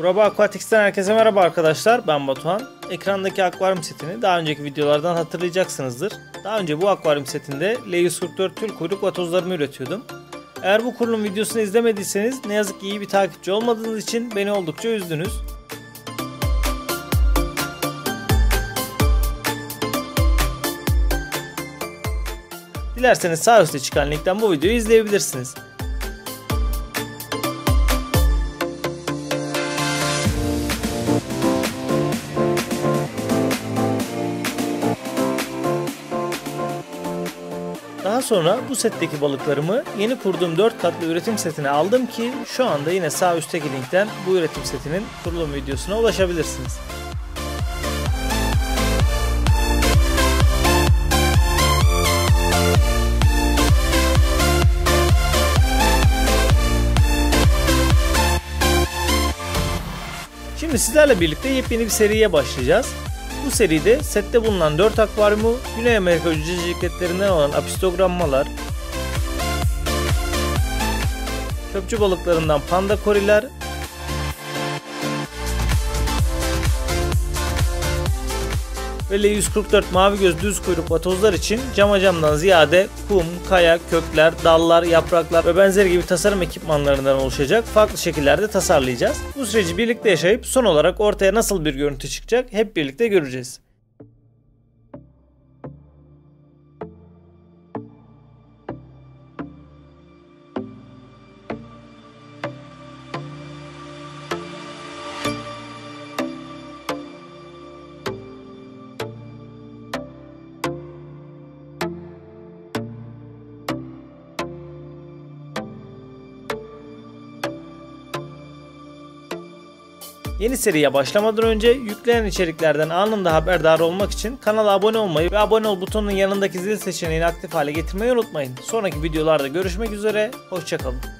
Guraba Aquatics'ten herkese merhaba arkadaşlar, ben Batuhan. Ekrandaki akvaryum setini daha önceki videolardan hatırlayacaksınızdır. Daha önce bu akvaryum setinde L144 tül kuyruk vatozlarımı üretiyordum. Eğer bu kurulum videosunu izlemediyseniz ne yazık ki iyi bir takipçi olmadığınız için beni oldukça üzdünüz. Dilerseniz sağ üstte çıkan linkten bu videoyu izleyebilirsiniz. Daha sonra bu setteki balıklarımı yeni kurduğum 4 katlı üretim setine aldım ki şu anda yine sağ üstteki linkten bu üretim setinin kurulum videosuna ulaşabilirsiniz. Şimdi sizlerle birlikte yepyeni bir seriye başlayacağız. Bu seride sette bulunan 4 akvaryumu, Güney Amerika cüceklerinden olan apistogrammalar, köpçü balıklarından panda koriler ve L144 mavi göz düz kuyruk vatozlar için camdan ziyade kum, kaya, kökler, dallar, yapraklar ve benzeri gibi tasarım ekipmanlarından oluşacak farklı şekillerde tasarlayacağız. Bu süreci birlikte yaşayıp son olarak ortaya nasıl bir görüntü çıkacak hep birlikte göreceğiz. Yeni seriye başlamadan önce yüklenen içeriklerden anında haberdar olmak için kanala abone olmayı ve abone ol butonunun yanındaki zil seçeneğini aktif hale getirmeyi unutmayın. Sonraki videolarda görüşmek üzere, hoşça kalın.